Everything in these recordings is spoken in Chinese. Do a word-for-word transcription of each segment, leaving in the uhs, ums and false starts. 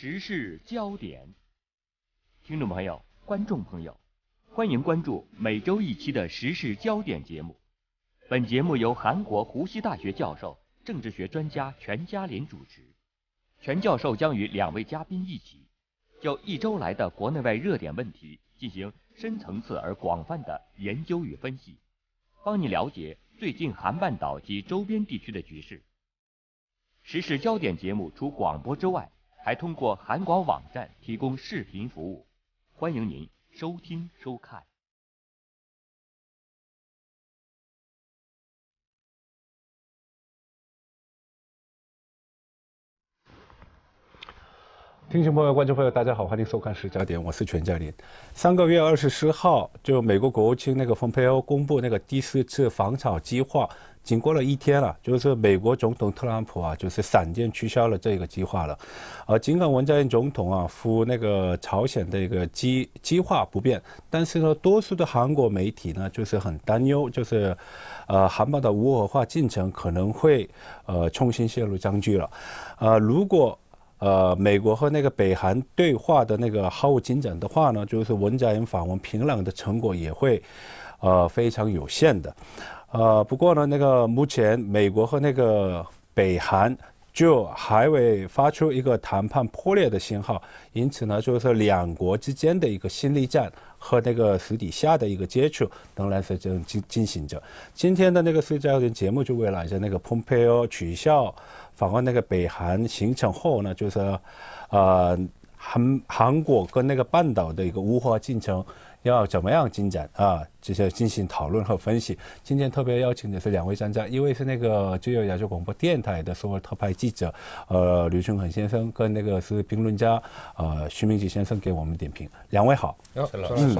时事焦点。听众朋友、观众朋友，欢迎关注每周一期的时事焦点节目。本节目由韩国湖西大学教授、政治学专家全嘉林主持。全教授将与两位嘉宾一起，就一周来的国内外热点问题进行深层次而广泛的研究与分析，帮你了解最近韩半岛及周边地区的局势。时事焦点节目除广播之外，还通过韩广网站提供视频服务，欢迎您收听收看。听众朋友、观众朋友，大家好，欢迎收看《时事焦点》，我是全嘉林。上个月二十四号，就美国国务卿那个蓬佩奥公布那个第四次防草计划，仅过了一天了，就是美国总统特朗普啊，就是闪电取消了这个计划了。呃，尽管文在寅总统啊赴那个朝鲜的一个计计划不变，但是呢，多数的韩国媒体呢就是很担忧，就是呃韩半岛无核化进程可能会呃重新陷入僵局了。呃，如果呃，美国和那个北韩对话的那个毫无进展的话呢，就是文在寅访问平壤的成果也会，呃，非常有限的。呃，不过呢，那个目前美国和那个北韩就还未发出一个谈判破裂的信号，因此呢，就是两国之间的一个心理战和那个私底下的一个接触仍然是正进进行着。今天的那个时事焦点节目就围绕着那个蓬佩奥取消访问那个北韩行程后呢，就是，呃，韩韩国跟那个半岛的一个无核化进程要怎么样进展啊？这些进行讨论和分析。今天特别邀请的是两位专家，一位是那个自由亚洲广播电台的首尔特派记者，呃，刘俊恒先生，跟那个是评论家，呃，徐明吉先生给我们点评。两位好。哦、嗯，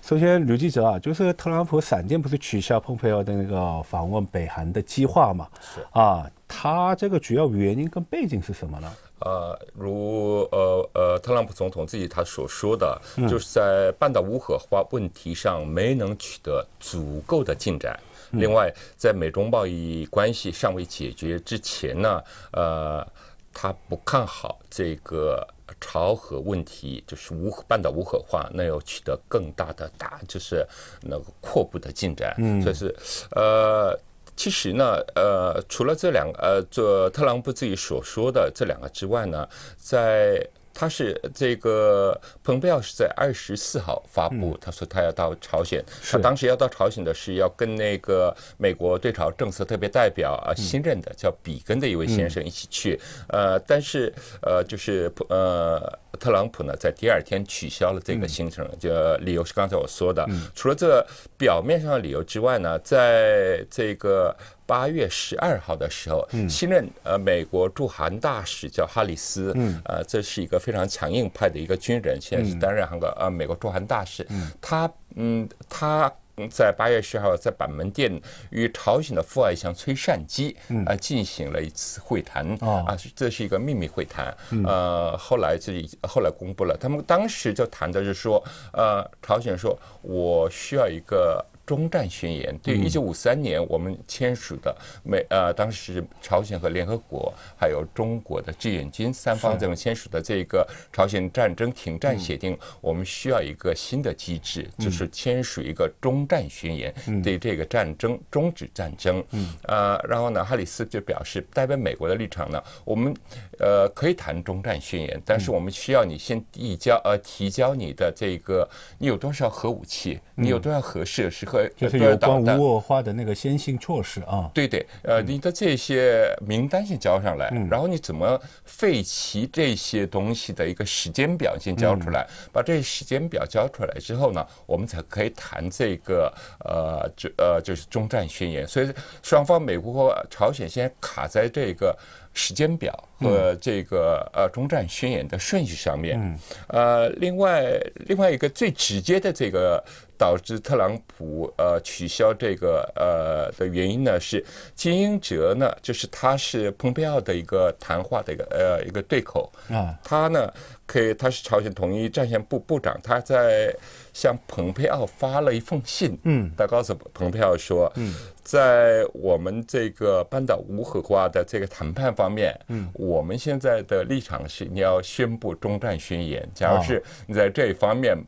首先刘记者啊，就是特朗普闪电不是取消蓬佩奥的那个访问北韩的计划嘛？是啊。他这个主要原因跟背景是什么呢？呃，如呃呃特朗普总统自己他所说的，嗯、就是在半岛无核化问题上没能取得足够的进展。嗯、另外，在美中贸易关系尚未解决之前呢，呃，他不看好这个朝核问题，就是无半岛无核化，那要取得更大的大就是那个扩步的进展。嗯，所以是呃。其实呢，呃，除了这两个，呃，这特朗普自己所说的这两个之外呢，在他是这个蓬佩奥是在二十四号发布，嗯、他说他要到朝鲜，他当时要到朝鲜的是要跟那个美国对朝政策特别代表啊新任的叫比根的一位先生一起去，嗯、呃，但是呃就是呃。特朗普呢，在第二天取消了这个行程，就理由是刚才我说的。除了这表面上的理由之外呢，在这个八月十二号的时候，新任呃美国驻韩大使叫哈里斯，呃，这是一个非常强硬派的一个军人，现在是担任韩国呃美国驻韩大使。他嗯，他。在八月十号，在板门店与朝鲜的副外相崔善基啊进行了一次会谈啊，这是一个秘密会谈。呃，后来这后来公布了，他们当时就谈的是说，呃，朝鲜说我需要一个中战宣言，对于一九五三年我们签署的美呃当时朝鲜和联合国还有中国的志愿军三方这种签署的这个朝鲜战争停战协定，嗯、我们需要一个新的机制，就是签署一个中战宣言，嗯、对这个战争终止战争。嗯、呃，然后呢，哈里斯就表示，代表美国的立场呢，我们呃可以谈中战宣言，但是我们需要你先递交呃提交你的这个你有多少核武器，你有多少核设施和。就是有关无核化的那个先行措施啊，对对，呃，你的这些名单先交上来，嗯、然后你怎么废弃这些东西的一个时间表先交出来，嗯、把这些时间表交出来之后呢，我们才可以谈这个呃，就呃就是中战宣言。所以双方美国和朝鲜现在卡在这个时间表和这个呃中战宣言的顺序上面。嗯、呃，另外另外一个最直接的这个。导致特朗普呃取消这个呃的原因呢是金英哲呢，就是他是蓬佩奥的一个谈话的一个呃一个对口啊，他呢可以，他是朝鲜统一战线部部长，他在向蓬佩奥发了一封信，嗯，他告诉蓬佩奥说，嗯，在我们这个半岛无核化的这个谈判方面，嗯，我们现在的立场是你要宣布终战宣言，假如是你在这一方面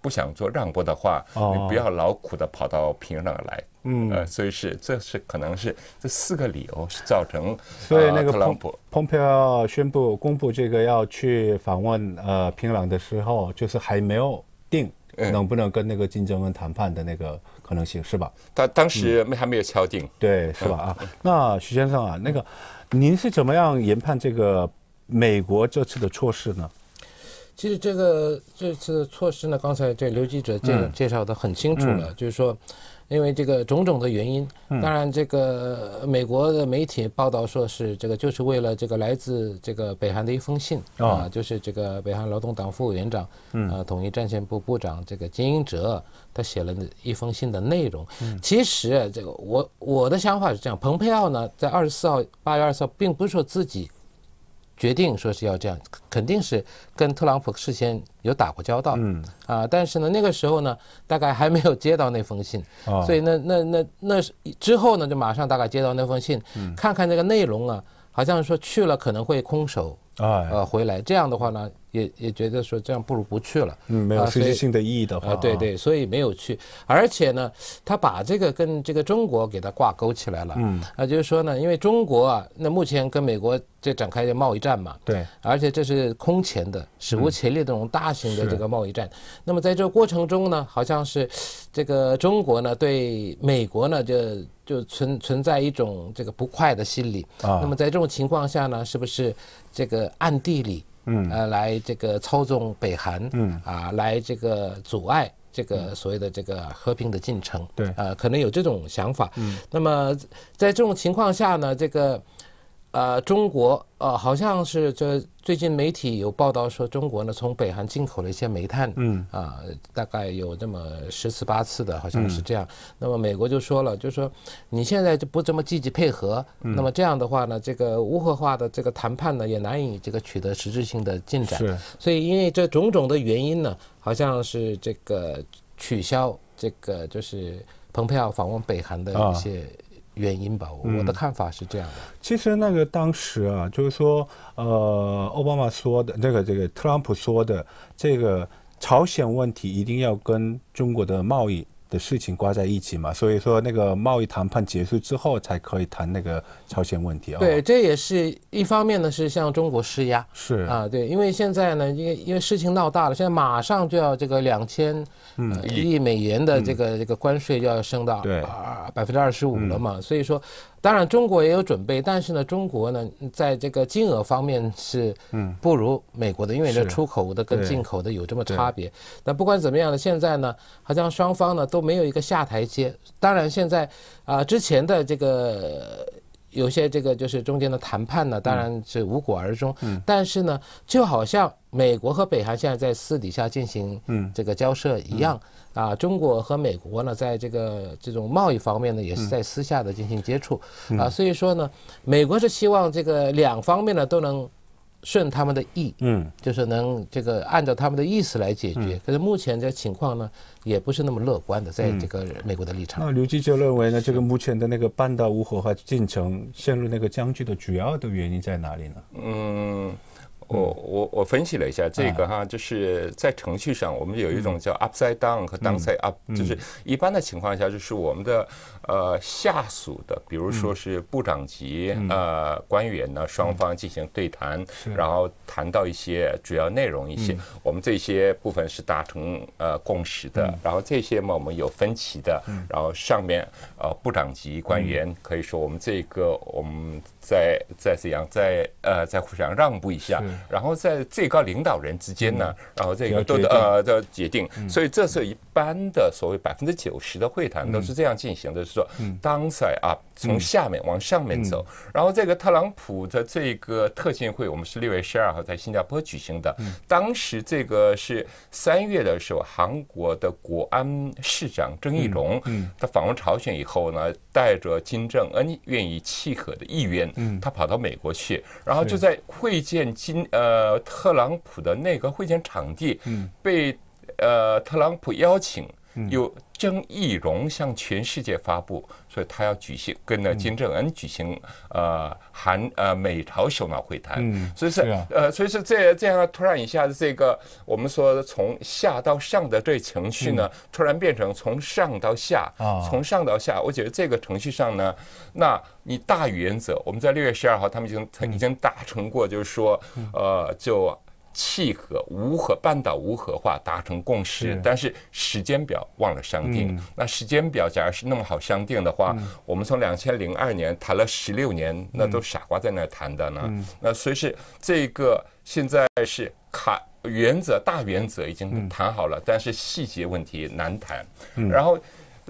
不想做让步的话，哦、你不要劳苦的跑到平壤来。 嗯，呃，所以是，这是可能是这四个理由是造成，所以那个蓬蓬佩奥宣布公布这个要去访问呃平壤的时候，就是还没有定能不能跟那个金正恩谈判的那个可能性，是吧？他当时还没有敲定，嗯、对，是吧？啊，嗯、那徐先生啊，那个您是怎么样研判这个美国这次的措施呢？ 其实这个这次措施呢，刚才这刘记者介介绍的很清楚了，嗯、就是说，因为这个种种的原因，嗯、当然这个美国的媒体报道说是这个就是为了这个来自这个北韩的一封信、哦、啊，就是这个北韩劳动党副委员长，嗯、啊，统一战线部部长这个金英哲他写了一封信的内容。嗯、其实这个我我的想法是这样，蓬佩奥呢在二十四号八月二十号，并不是说自己。 决定说是要这样，肯定是跟特朗普事先有打过交道，嗯啊，但是呢，那个时候呢，大概还没有接到那封信，哦、所以那那那那之后呢，就马上大概接到那封信，嗯、看看这个内容啊，好像说去了可能会空手啊、哎呃、回来，这样的话呢，也也觉得说这样不如不去了，嗯，没有实质性的意义的话，啊、对对，所以没有去，而且呢，他把这个跟这个中国给它挂钩起来了，嗯啊，就是说呢，因为中国啊，那目前跟美国。 这展开的贸易战嘛，对，而且这是空前的、史无前例的这种大型的这个贸易战。嗯、那么在这个过程中呢，好像是这个中国呢对美国呢就就存存在一种这个不快的心理。啊、那么在这种情况下呢，是不是这个暗地里嗯呃来这个操纵北韩嗯啊来这个阻碍？ 这个所谓的这个和平的进程，对，呃，可能有这种想法。嗯、那么在这种情况下呢，这个呃，中国呃，好像是这最近媒体有报道说，中国呢从北韩进口了一些煤炭，嗯啊、呃，大概有这么十次八次的，好像是这样。嗯、那么美国就说了，就说你现在就不这么积极配合，嗯、那么这样的话呢，这个无核化的这个谈判呢，也难以这个取得实质性的进展。是，所以因为这种种的原因呢。 好像是这个取消这个就是蓬佩奥访问北韩的一些原因吧，啊嗯、我的看法是这样的。其实那个当时啊，就是说，呃，奥巴马说的这个这个特朗普说的这个朝鲜问题一定要跟中国的贸易的事情挂在一起嘛，所以说那个贸易谈判结束之后才可以谈那个朝鲜问题啊。对，这也是一方面呢，是向中国施压。是啊，对，因为现在呢，因为因为事情闹大了，现在马上就要这个两千亿美元的这个、嗯、这个关税就要升到百分之二十五了嘛，嗯、所以说，当然中国也有准备，但是呢，中国呢在这个金额方面是不如美国的，嗯、因为这出口的跟进口的有这么差别。但不管怎么样呢，现在呢，好像双方呢都没有一个下台阶。当然现在啊、呃，之前的这个。 有些这个就是中间的谈判呢，当然是无果而终。嗯、但是呢，就好像美国和北韩现在在私底下进行这个交涉一样、嗯嗯、啊，中国和美国呢，在这个这种贸易方面呢，也是在私下的进行接触、嗯、啊。所以说呢，美国是希望这个两方面呢都能顺他们的意，嗯，就是能这个按照他们的意思来解决。嗯、可是目前这情况呢。 也不是那么乐观的，在这个美国的立场。嗯、那刘记者认为呢？这个目前的那个半岛无核化进程陷入那个僵局的主要的原因在哪里呢？嗯，我我我分析了一下这个哈，嗯、就是在程序上，我们有一种叫 upside down 和 downside up，、嗯、就是一般的情况下，就是我们的呃下属的，比如说是部长级、嗯、呃官员呢，双方进行对谈，嗯、然后谈到一些主要内容一些，嗯、我们这些部分是达成呃共识的。 然后这些嘛，我们有分歧的。然后上面呃，部长级官员可以说我们这个我们再再怎样再呃再互相让步一下。然后在最高领导人之间呢，然后这个都呃的决定。所以这是一般的所谓百分之九十的会谈都是这样进行的，是说downside up，从下面往上面走。然后这个特朗普的这个特勤会，我们是六月十二号在新加坡举行的。当时这个是三月的时候，韩国的。 国安市长郑义溶，他访问朝鲜以后呢，带着金正恩愿意契合的意愿，他跑到美国去，然后就在会见金呃特朗普的那个会见场地，嗯，被呃特朗普邀请，由郑义溶向全世界发布，所以他要举行跟呢金正恩举行呃韩呃美朝首脑会谈，嗯，所以是呃所以是这这样突然一下子这个我们说从下到上的这程序呢，突然变成从上到下，从上到下，我觉得这个程序上呢，那你大原则，我们在六月十二号他们已经已经达成过，就是说呃就。契合无核半岛无核化达成共识，但是时间表忘了商定。嗯、那时间表假如是那么好商定的话，嗯、我们从两千零二年谈了十六年，嗯、那都傻瓜在那谈的呢。嗯、那所以是这个现在是卡原则大原则已经谈好了，嗯、但是细节问题难谈。嗯、然后。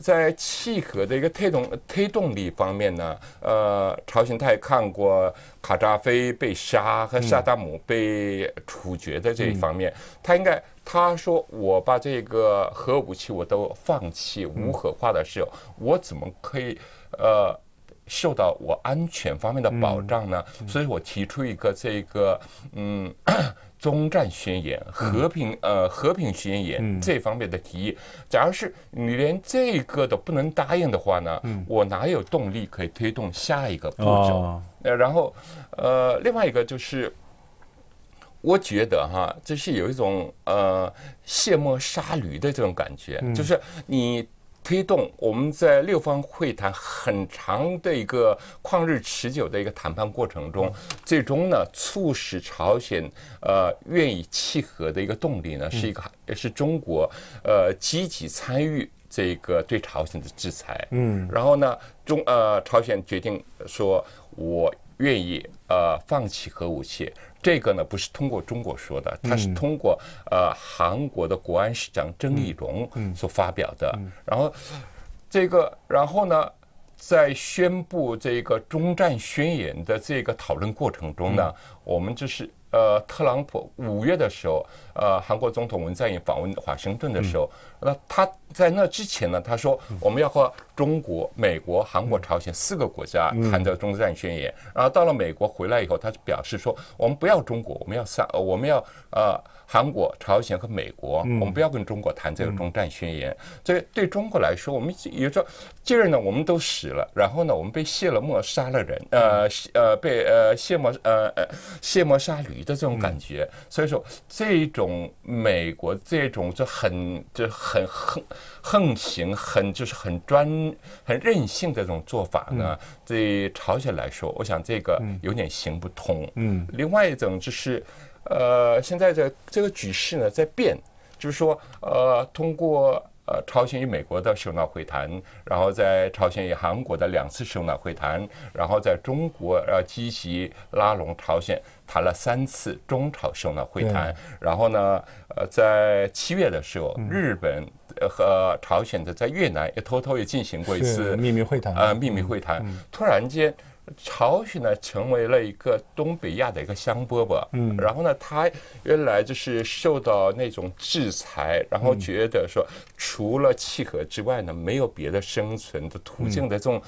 在契合的一个推动推动力方面呢，呃，朝鲜他也看过卡扎菲被杀和萨达姆被处决的这一方面，嗯、他应该他说我把这个核武器我都放弃无核化的时候，嗯、我怎么可以呃受到我安全方面的保障呢？嗯、所以我提出一个这个嗯。中战宣言、和平呃和平宣言这方面的提议，假如是你连这个都不能答应的话呢，我哪有动力可以推动下一个步骤？呃，然后呃，另外一个就是，我觉得哈，这是有一种呃卸磨杀驴的这种感觉，就是你。推动我们在六方会谈很长的一个旷日持久的一个谈判过程中，最终呢，促使朝鲜呃愿意契合的一个动力呢，是一个是中国呃积极参与这个对朝鲜的制裁。嗯，然后呢，中呃朝鲜决定说，我愿意呃放弃核武器。这个呢不是通过中国说的，它是通过呃韩国的国安市长郑义溶所发表的。然后这个，然后呢，在宣布这个中战宣言的这个讨论过程中呢，我们就是呃特朗普五月的时候，呃韩国总统文在寅访问华盛顿的时候，那他在那之前呢，他说我们要和中国、美国、韩国、朝鲜四个国家谈的中战宣言，然后到了美国回来以后，他就表示说，我们不要中国，我们要三，我们要呃韩国、朝鲜和美国，我们不要跟中国谈这个中战宣言。这对中国来说，我们也说劲儿呢，我们都使了，然后呢，我们被卸了磨杀了人，呃呃被呃卸磨呃卸磨杀驴的这种感觉。所以说，这种美国这种就很就很很。横行很就是很专很任性的这种做法呢，对朝鲜来说，我想这个有点行不通。嗯，另外一种就是，呃，现在的这个局势呢在变，就是说，呃，通过。呃，朝鲜与美国的首脑会谈，然后在朝鲜与韩国的两次首脑会谈，然后在中国呃积极拉拢朝鲜，谈了三次中朝首脑会谈。然后呢，呃，在七月的时候，日本和朝鲜的在越南也偷偷也进行过一次秘密会谈。呃，秘密会谈，突然间。朝鲜呢成为了一个东北亚的一个香饽饽，嗯，然后呢，他原来就是受到那种制裁，然后觉得说除了契合之外呢，没有别的生存的途径的这种，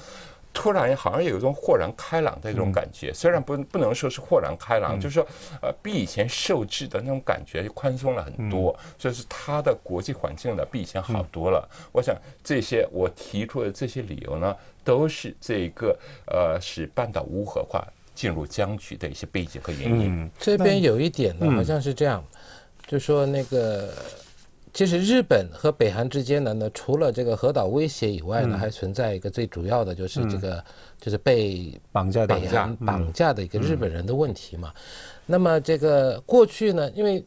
突然好像有一种豁然开朗的一种感觉，虽然不不能说是豁然开朗，就是说呃比以前受制的那种感觉宽松了很多，所以是他的国际环境呢比以前好多了。我想这些我提出的这些理由呢。都是这个呃，使半岛无核化进入僵局的一些背景和原因。嗯、这边有一点呢，好像是这样，嗯、就说那个，其实日本和北韩之间呢，呢除了这个核岛威胁以外呢，嗯、还存在一个最主要的就是这个、嗯、就是被绑架、北韩绑架的一个日本人的问题嘛。嗯、那么这个过去呢，因为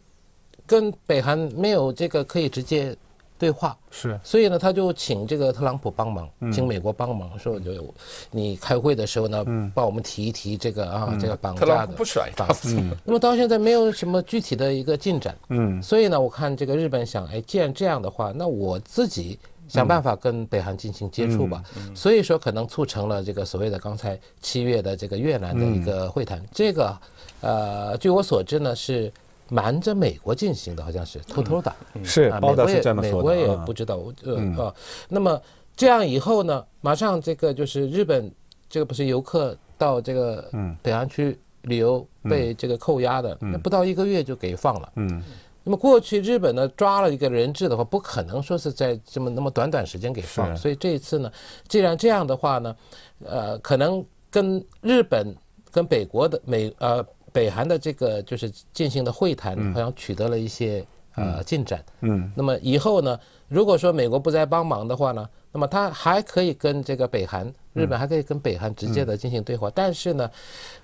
跟北韩没有这个可以直接。对话是，所以呢，他就请这个特朗普帮忙，嗯、请美国帮忙，说就你开会的时候呢，嗯、帮我们提一提这个啊，嗯、这个绑架的，特朗普不甩他。嗯、那么到现在没有什么具体的一个进展，嗯，所以呢，我看这个日本想，哎，既然这样的话，那我自己。想办法跟北韩进行接触吧，所以说可能促成了这个所谓的刚才七月的这个越南的一个会谈。这个，呃，据我所知呢是。瞒着美国进行的，好像是偷偷的，嗯、是报道是这么说的。美国也不知道，呃、嗯、啊，那么这样以后呢，马上这个就是日本，这个不是游客到这个北韩去旅游被这个扣押的，那不到一个月就给放了。嗯，那么过去日本呢抓了一个人质的话，不可能说是在这么那么短短时间给放，所以这一次呢，既然这样的话呢，呃，可能跟日本跟北国的美呃北韩的这个就是进行的会谈，好像取得了一些呃进展。嗯，那么以后呢，如果说美国不再帮忙的话呢，那么他还可以跟这个北韩。 日本还可以跟北韩直接的进行对话，嗯、但是呢，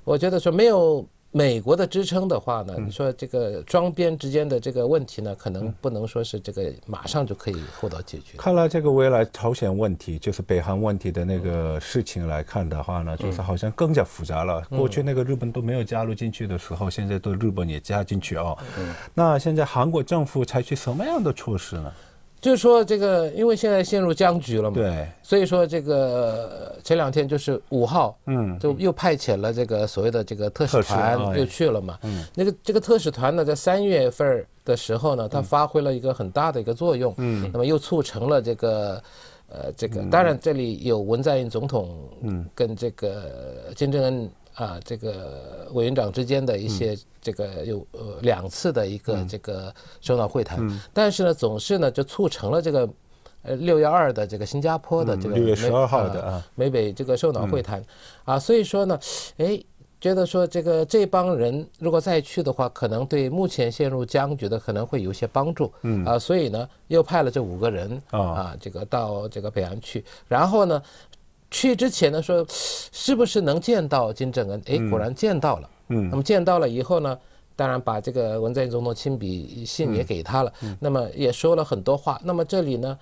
我觉得说没有美国的支撑的话呢，嗯、你说这个双边之间的这个问题呢，可能不能说是这个马上就可以获得解决。看来这个未来朝鲜问题，就是北韩问题的那个事情来看的话呢，嗯、就是好像更加复杂了。嗯、过去那个日本都没有加入进去的时候，现在对日本也加进去哦。嗯、那现在韩国政府采取什么样的措施呢？ 就是说，这个因为现在陷入僵局了嘛，对，所以说这个前两天就是五号，嗯，就又派遣了这个所谓的这个特使团又去了嘛，嗯，那个这个特使团呢，在三月份的时候呢，它发挥了一个很大的一个作用，嗯，那么又促成了这个。 呃，这个当然，这里有文在寅总统跟这个金正恩啊，这个委员长之间的一些这个有呃两次的一个这个首脑会谈，但是呢，总是呢就促成了这个呃六幺二的这个新加坡的这个六月十二号的啊美北这个首脑会谈啊，所以说呢，哎。 觉得说这个这帮人如果再去的话，可能对目前陷入僵局的可能会有一些帮助，嗯啊、呃，所以呢又派了这五个人啊、哦呃，这个到这个北韩去，然后呢去之前呢说是不是能见到金正恩？哎，果然见到了，嗯，那么见到了以后呢，当然把这个文在寅总统亲笔信也给他了，嗯、那么也说了很多话。那么这里呢，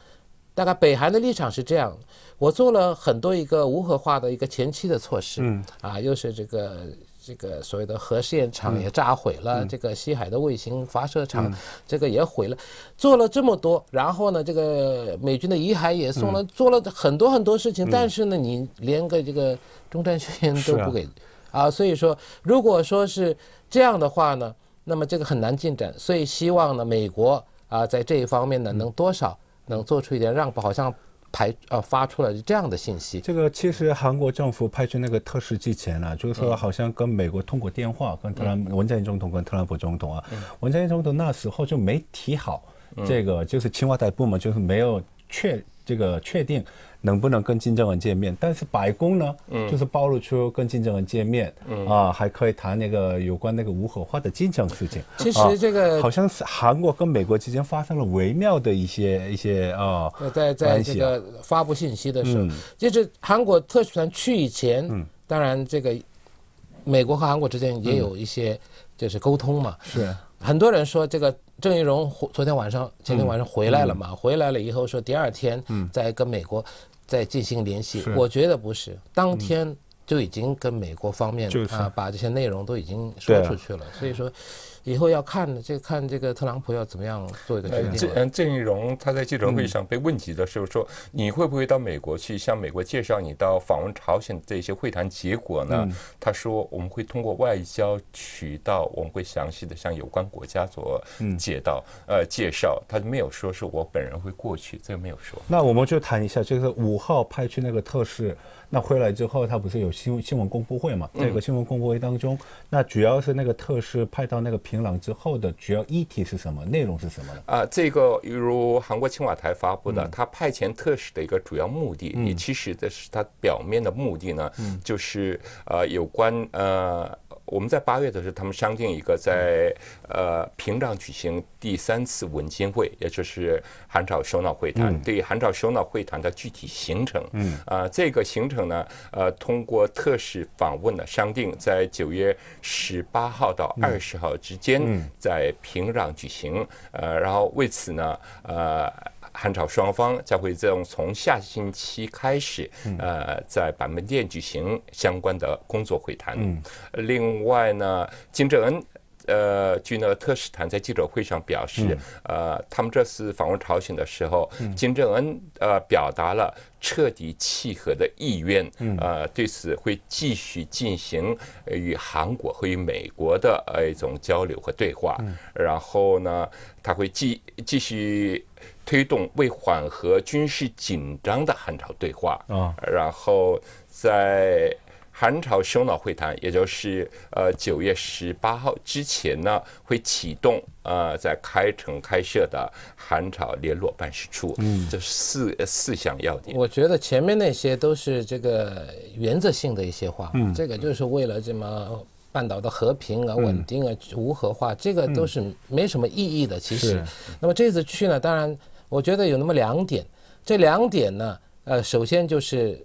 大概北韩的立场是这样。 我做了很多一个无核化的一个前期的措施，嗯、啊，又是这个这个所谓的核试验场也炸毁了，嗯、这个西海的卫星发射场、嗯、这个也毁了，做了这么多，然后呢，这个美军的遗骸也送了，嗯、做了很多很多事情，嗯、但是呢，你连个这个终战宣言都不给，啊, 啊，所以说，如果说是这样的话呢，那么这个很难进展，所以希望呢，美国啊，在这一方面呢，能多少能做出一点让步，好像。 排呃发出了这样的信息。这个其实韩国政府派去那个特使之前呢、啊，就是说好像跟美国通过电话，跟特朗普、嗯、文在寅总统跟特朗普总统啊，嗯、文在寅总统那时候就没提好，这个就是青瓦台部门就是没有确这个确定能不能跟金正恩见面，但是白宫呢，嗯、就是暴露出跟金正恩见面、嗯、啊，还可以谈那个有关那个无核化的进程事情。其实这个、啊、好像是韩国跟美国之间发生了微妙的一些一些啊，在在这个发布信息的时候，嗯、就是韩国特使团去以前，嗯、当然这个美国和韩国之间也有一些就是沟通嘛，嗯、是很多人说这个。 郑义荣昨天晚上、前天晚上回来了嘛？嗯、回来了以后说第二天再跟美国再进行联系，嗯、我觉得不是，当天就已经跟美国方面、就是、啊把这些内容都已经说出去了，啊、所以说。 以后要看这看这个特朗普要怎么样做一个决定。嗯，郑义荣他在记者会上被问及的时候说：“嗯、你会不会到美国去向美国介绍你到访问朝鲜这些会谈结果呢？”嗯、他说：“我们会通过外交渠道，我们会详细的向有关国家做介绍。嗯”呃，介绍他没有说是我本人会过去，这个没有说。那我们就谈一下，就是五号派去那个特使，那回来之后他不是有新新闻公布会嘛？这个新闻公布会当中，嗯、那主要是那个特使派到那个。 平壤之后的主要议题是什么？内容是什么呢？啊，这个如韩国青瓦台发布的，他、嗯、派遣特使的一个主要目的，嗯、也其实的是他表面的目的呢，嗯、就是呃有关呃。 我们在八月的时候，他们商定一个在呃平壤举行第三次文监会，也就是韩朝首脑会谈。对于韩朝首脑会谈的具体行程，嗯，啊，这个行程呢，呃，通过特使访问呢，商定在九月十八号到二十号之间，在平壤举行。呃，然后为此呢，呃。 韩朝双方将会从从下星期开始，呃，在板门店举行相关的工作会谈。嗯、另外呢，金正恩。 呃，据那特使团在记者会上表示，嗯、呃，他们这次访问朝鲜的时候，嗯、金正恩呃表达了彻底契合的意愿，嗯、呃，对此会继续进行与韩国和与美国的呃一种交流和对话，嗯、然后呢，他会继继续推动为缓和军事紧张的韩朝对话，哦、然后在。韩朝首脑会谈，也就是呃九月十八号之前呢，会启动呃在开城开设的韩朝联络办事处。嗯，这四四项要点。我觉得前面那些都是这个原则性的一些话，嗯，这个就是为了这么。 半岛的和平啊、稳定啊、无核化，这个都是没什么意义的。其实，那么这次去呢，当然我觉得有那么两点，这两点呢，呃，首先就是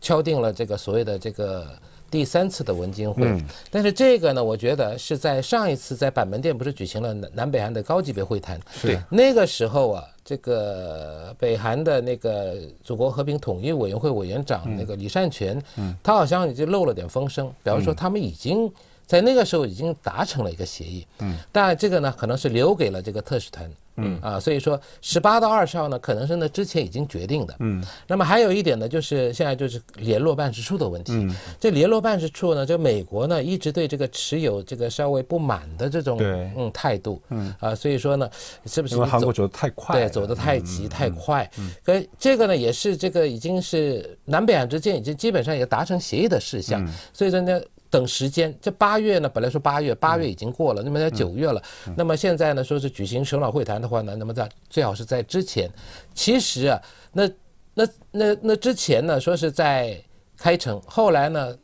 敲定了这个所谓的这个第三次的文经会，但是这个呢，我觉得是在上一次在板门店不是举行了南北韩的高级别会谈，对，那个时候啊。 这个北韩的那个祖国和平统一委员会委员长那个李善权，嗯，他好像已经漏了点风声，比方说他们已经在那个时候已经达成了一个协议，嗯，但这个呢可能是留给了这个特使团，嗯啊，所以说十八到二十号呢可能是那之前已经决定的，嗯，那么还有一点呢就是现在就是联络办事处的问题，嗯，这联络办事处呢，这美国呢一直对这个持有这个稍微不满的这种嗯态度，嗯啊，所以说呢是不是因为韩国走得太快？ 走得太急太快，可这个呢也是这个已经是南北韩之间已经基本上也达成协议的事项，所以说呢等时间。这八月呢本来说八月，八月已经过了，那么在九月了，那么现在呢说是举行首脑会谈的话呢，那么在最好是在之前。其实啊，那那那那之前呢说是在开城，后来呢。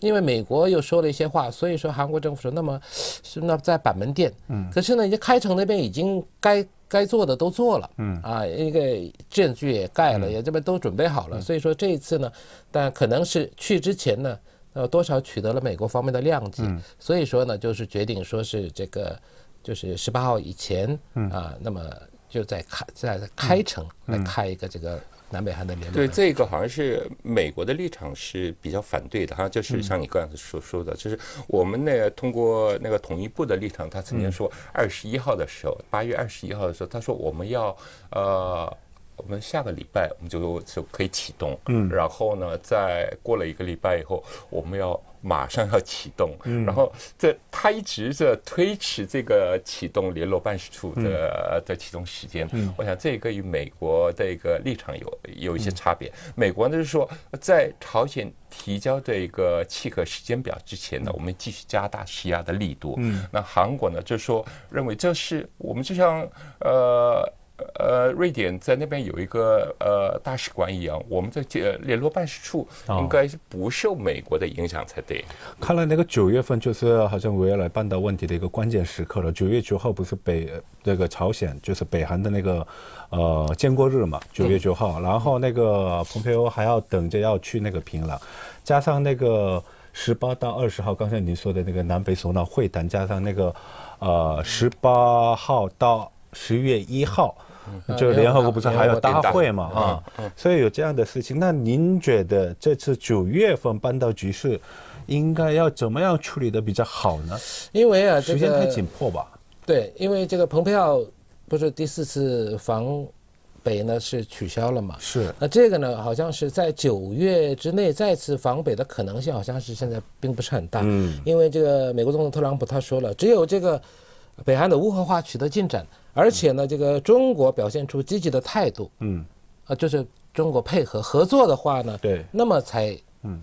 因为美国又说了一些话，所以说韩国政府说，那么是那在板门店，嗯，可是呢，人家开城那边已经该该做的都做了，嗯啊，一个证据也盖了，嗯、也这边都准备好了，嗯、所以说这一次呢，但可能是去之前呢，呃，多少取得了美国方面的谅解，嗯、所以说呢，就是决定说是这个，就是十八号以前，嗯、啊，那么就在开在开城来开一个这个。 南北韩的联络对这个好像是美国的立场是比较反对的哈，就是像你刚才所说的，就是我们呢通过那个统一部的立场，他曾经说二十一号的时候，八月二十一号的时候，他说我们要呃，我们下个礼拜我们就就可以启动，嗯，然后呢，在过了一个礼拜以后，我们要。 马上要启动，然后这他一直在推迟这个启动联络办事处的的启动时间。我想这个与美国的一个立场有有一些差别。美国呢是说，在朝鲜提交这个契合时间表之前呢，我们继续加大施压的力度。那韩国呢，就是说认为这是我们就像呃。 呃，瑞典在那边有一个呃大使馆一样，我们的联络办事处应该是不受美国的影响才对。哦、看来那个九月份就是好像围绕半岛问题的一个关键时刻了。九月九号不是北那个朝鲜就是北韩的那个呃建国日嘛，九月九号，嗯、然后那个蓬佩奥还要等着要去那个平壤，加上那个十八到二十号，刚才您说的那个南北首脑会谈，加上那个呃十八号到十月一号。 就联合国不是还有大会嘛啊，所以有这样的事情。那您觉得这次九月份半岛局势应该要怎么样处理的比较好呢？因为啊，这个、时间太紧迫吧。对，因为这个蓬佩奥不是第四次访北呢是取消了嘛？是。那这个呢，好像是在九月之内再次访北的可能性，好像是现在并不是很大。嗯。因为这个美国总统特朗普他说了，只有这个北韩的无核化取得进展。 而且呢，这个中国表现出积极的态度，嗯，啊，就是中国配合合作的话呢，对，那么才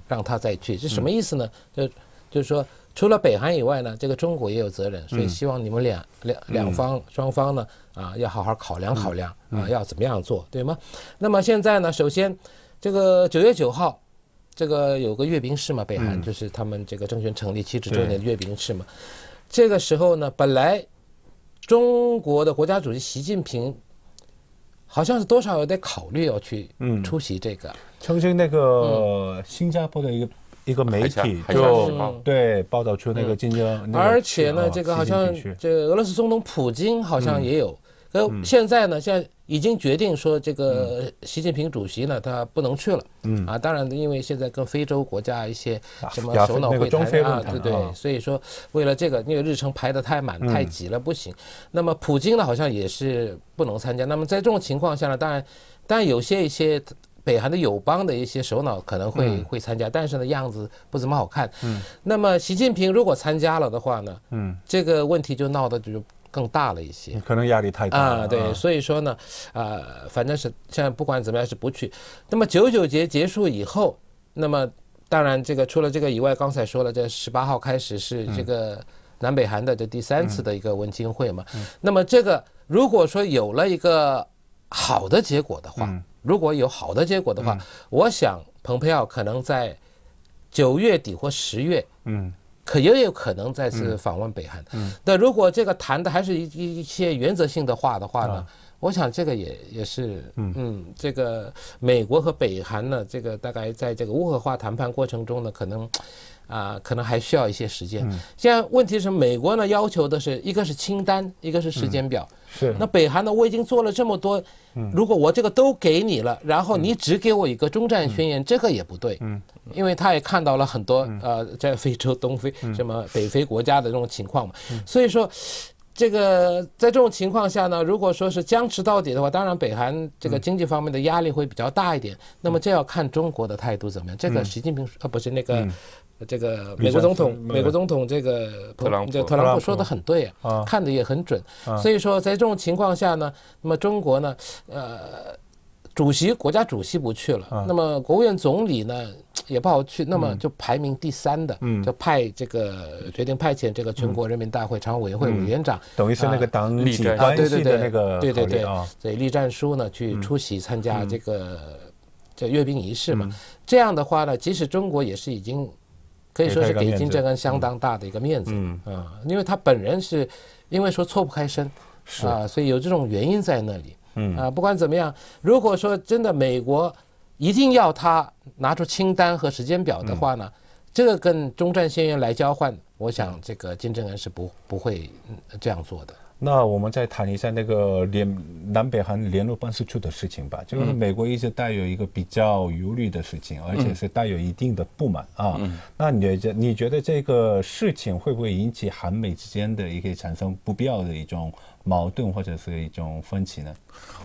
让他再去，是什么意思呢？就就是说，除了北韩以外呢，这个中国也有责任，所以希望你们两两两方双方呢，啊，要好好考量考量啊，要怎么样做，对吗？那么现在呢，首先，这个九月九号。 这个有个阅兵式嘛，北韩就是他们这个政权成立七十周年的阅兵式嘛。这个时候呢，本来中国的国家主席习近平好像是多少有点考虑要去出席这个。嗯、曾经那个新加坡的一个、嗯、一个媒体就、嗯、对报道出那个金正恩，而且呢，这个好像这俄罗斯总统普京好像也有。呃、嗯，现在呢，现在。 已经决定说，这个习近平主席呢，他不能去了。嗯啊，当然，因为现在跟非洲国家一些什么首脑会谈啊，对对，所以说为了这个，因为日程排得太满太挤了，不行。那么普京呢，好像也是不能参加。那么在这种情况下呢，当然，当然有些一些北韩的友邦的一些首脑可能会会参加，但是呢，样子不怎么好看。嗯，那么习近平如果参加了的话呢，嗯，这个问题就闹得就。 更大了一些，可能压力太大啊。对，所以说呢，啊、呃，反正是现在不管怎么样是不去。那么九九节结束以后，那么当然，这个除了这个以外，刚才说了，这十八号开始是这个南北韩的这第三次的一个文青会嘛。嗯嗯、那么这个如果说有了一个好的结果的话，嗯、如果有好的结果的话，嗯、我想蓬佩奥可能在九月底或十月，嗯，可也有可能再次访问北韩。嗯嗯、那如果这个谈的还是一一些原则性的话的话呢？嗯，我想这个也也是，嗯嗯，这个美国和北韩呢，这个大概在这个无核化谈判过程中呢，可能，啊、呃，可能还需要一些时间。嗯、现在问题是，美国呢要求的是一个是清单，一个是时间表。嗯、是。那北韩呢，我已经做了这么多，嗯、如果我这个都给你了，然后你只给我一个终战宣言，嗯、这个也不对。嗯。因为他也看到了很多、嗯、呃，在非洲、东非、嗯、什么北非国家的这种情况嘛，嗯、所以说。这个在这种情况下呢，如果说是僵持到底的话，当然北韩这个经济方面的压力会比较大一点。嗯、那么这要看中国的态度怎么样。嗯、这个习近平啊，不是那个，嗯、这个美国总统，美国总统这个特朗普，特朗普说的很对啊，啊看的也很准。啊、所以说在这种情况下呢，那么中国呢，呃，主席国家主席不去了，啊、那么国务院总理呢？也不好去，那么就排名第三的，嗯、就派这个决定派遣这个全国人民大会常务委员会委员长，嗯嗯、等于是那个党里关系的那个、啊、对对对，所以栗战书呢去出席参加这个这阅兵仪式嘛。嗯嗯、这样的话呢，即使中国也是已经可以说是给金正恩相当大的一个面子，嗯嗯、啊，因为他本人是因为说错不开身，啊，所以有这种原因在那里，嗯啊，不管怎么样，如果说真的美国。一定要他拿出清单和时间表的话呢，嗯、这个跟终战宣言来交换，我想这个金正恩是不不会这样做的。那我们再谈一下那个联南北韩联络办事处的事情吧，就是美国一直带有一个比较忧虑的事情，嗯、而且是带有一定的不满啊。嗯、那你觉你觉得这个事情会不会引起韩美之间的一个产生不必要的一种矛盾或者是一种分歧呢？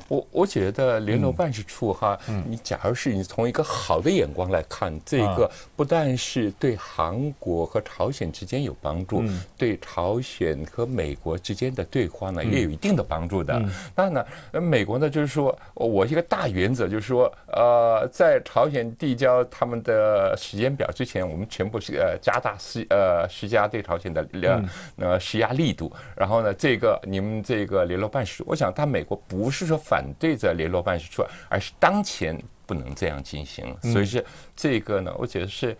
我我觉得联络办事处哈，嗯、你假如是你从一个好的眼光来看，嗯、这个不但是对韩国和朝鲜之间有帮助，嗯、对朝鲜和美国之间的对话呢，嗯、也有一定的帮助的。嗯、当然呢，美国呢就是说，我一个大原则就是说，呃，在朝鲜递交他们的时间表之前，我们全部是呃加大施呃施加对朝鲜的呃呃施压力度。然后呢，这个你们这个联络办事处，我想他美国不是说反。对着联络办事处，而是当前不能这样进行，所以是这个呢，我觉得是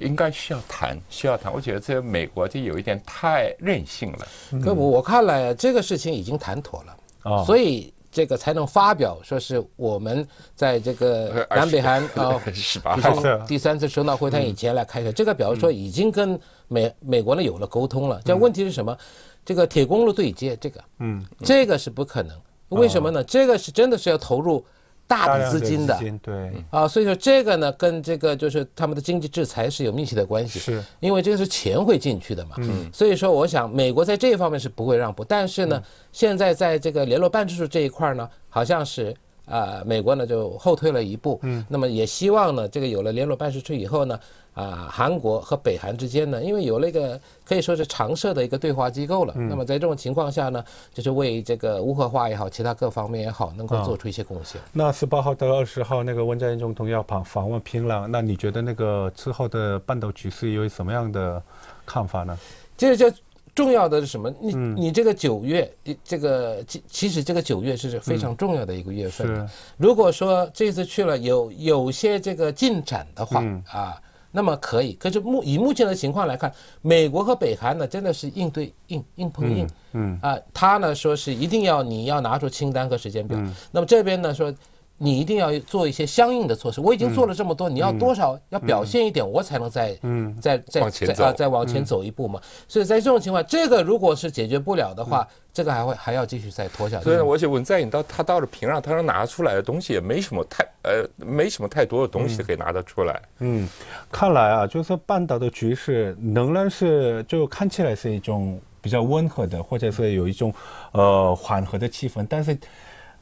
应该需要谈，需要谈。我觉得这美国就有一点太任性了。嗯、可我我看来，这个事情已经谈妥了，哦、所以这个才能发表说是我们在这个南北韩啊十八号第三次首脑会谈以前来开始。嗯、这个表示说已经跟美美国呢有了沟通了。这问题是什么？嗯、这个铁公路对接，这个嗯，这个是不可能。为什么呢？这个是真的是要投入大笔资金的，对啊，所以说这个呢跟这个就是他们的经济制裁是有密切的关系，是因为这个是钱会进去的嘛，嗯，所以说我想美国在这一方面是不会让步，但是呢，现在在这个联络办事处这一块呢，好像是啊、呃，美国呢就后退了一步，嗯，那么也希望呢这个有了联络办事处以后呢，啊、呃，韩国和北韩之间呢，因为有了一个可以说是常设的一个对话机构了，嗯、那么在这种情况下呢，就是为这个无核化也好，其他各方面也好，能够做出一些贡献。哦、那十八号到二十号，那个文在寅总统要访访问平壤，那你觉得那个之后的半岛局势有什么样的看法呢？这这。重要的是什么？你你这个九月，这个其实这个九月是非常重要的一个月份。嗯、如果说这次去了有有些这个进展的话、嗯、啊，那么可以。可是目以目前的情况来看，美国和北韩呢真的是硬对硬硬碰硬。嗯啊，他呢说是一定要你要拿出清单和时间表。嗯、那么这边呢说。你一定要做一些相应的措施。我已经做了这么多，你要多少要表现一点，我才能再再再再啊再往前走一步嘛。所以在这种情况，这个如果是解决不了的话，这个还会还要继续再拖下去。所以我想文在寅到他到了平壤，他能拿出来的东西也没什么太呃没什么太多的东西可以拿得出来。嗯，看来啊，就是半岛的局势仍然是就看起来是一种比较温和的，或者是有一种呃缓和的气氛，但是。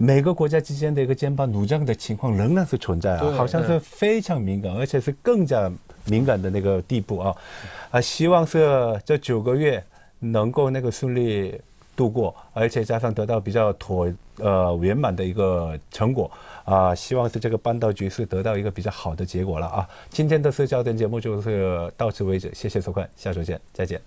每个国家之间的一个剑拔弩张的情况仍然是存在啊，好像是非常敏感，而且是更加敏感的那个地步啊，啊，希望是这九个月能够那个顺利度过，而且加上得到比较妥呃圆满的一个成果啊、呃，希望是这个半岛局势得到一个比较好的结果了啊。今天的是焦点节目就是到此为止，谢谢收看，下周见，再见。